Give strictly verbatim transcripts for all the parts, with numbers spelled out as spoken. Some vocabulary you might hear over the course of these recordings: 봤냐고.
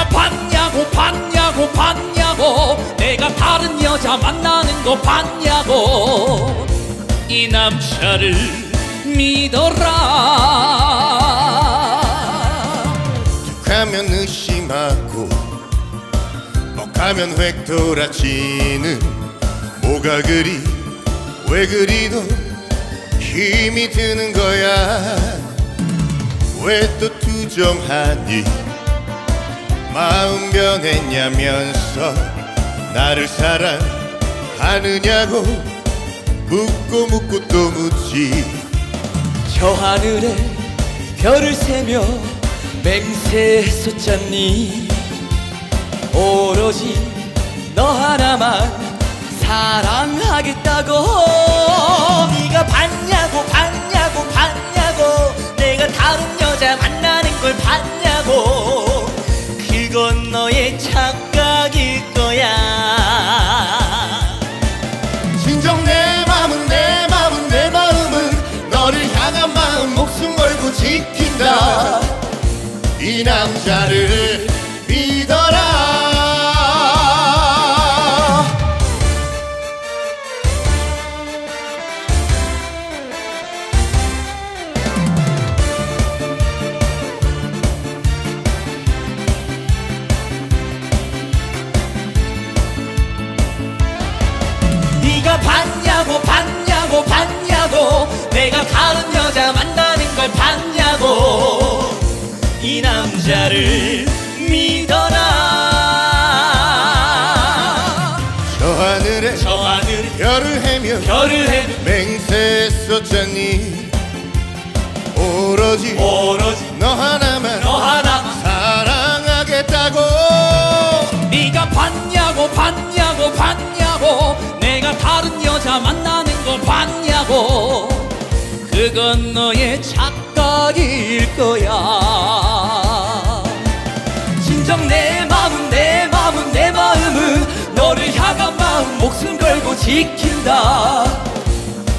내가 봤냐고 봤냐고 봤냐고 내가 다른 여자 만나는 거 봤냐고. 이 남자를 믿어라. 툭 하면 의심하고 뻑 하면 획 돌아치는 뭐가 그리 왜 그리도 힘이 드는 거야. 왜 또 투정하니 마음 변했냐면서 나를 사랑하느냐고 묻고 묻고 또 묻지. 저 하늘에 별을 세며 맹세했었잖니. 오로지 너 하나만 사랑하겠다고. 네가 봤냐고 봤냐고 봤냐고 내가 다른 만나는 걸 봤냐고. 그건 너의 착각일 거야. 진정 내 마음은 내 마음은 내 마음은 너를 향한 마음 목숨 걸고 지킨다. 이 남자를 믿어라. 네가 봤냐고 봤냐고 봤냐고 내가 다른 여자 만나는 걸 봤냐고. 이 남자를 믿어라. 저 하늘에 저 하늘에 별을 헤며 별을 헤며 맹세했었잖니. 오로지 오로지 너 하나만 너 하나만 사랑하겠다고. 네가 봤냐고 봤냐고 봤냐고 내가 다른 여자 만나는 걸 봤냐고. 그건 너의 착각일 거야. 진정 내 마음은 내 마음은 내 마음은 너를 향한 마음 목숨 걸고 지킨다.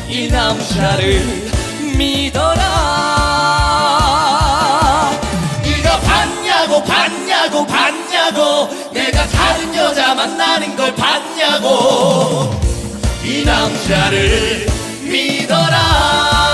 이 남자를 믿어라. 네가 봤냐고 봤냐고 봤냐고 내가 다른 여자 만나는 걸 봤냐고. 이 남자를 믿어라.